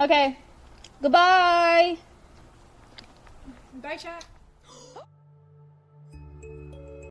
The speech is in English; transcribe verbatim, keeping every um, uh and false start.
Okay. Goodbye. Bye, chat.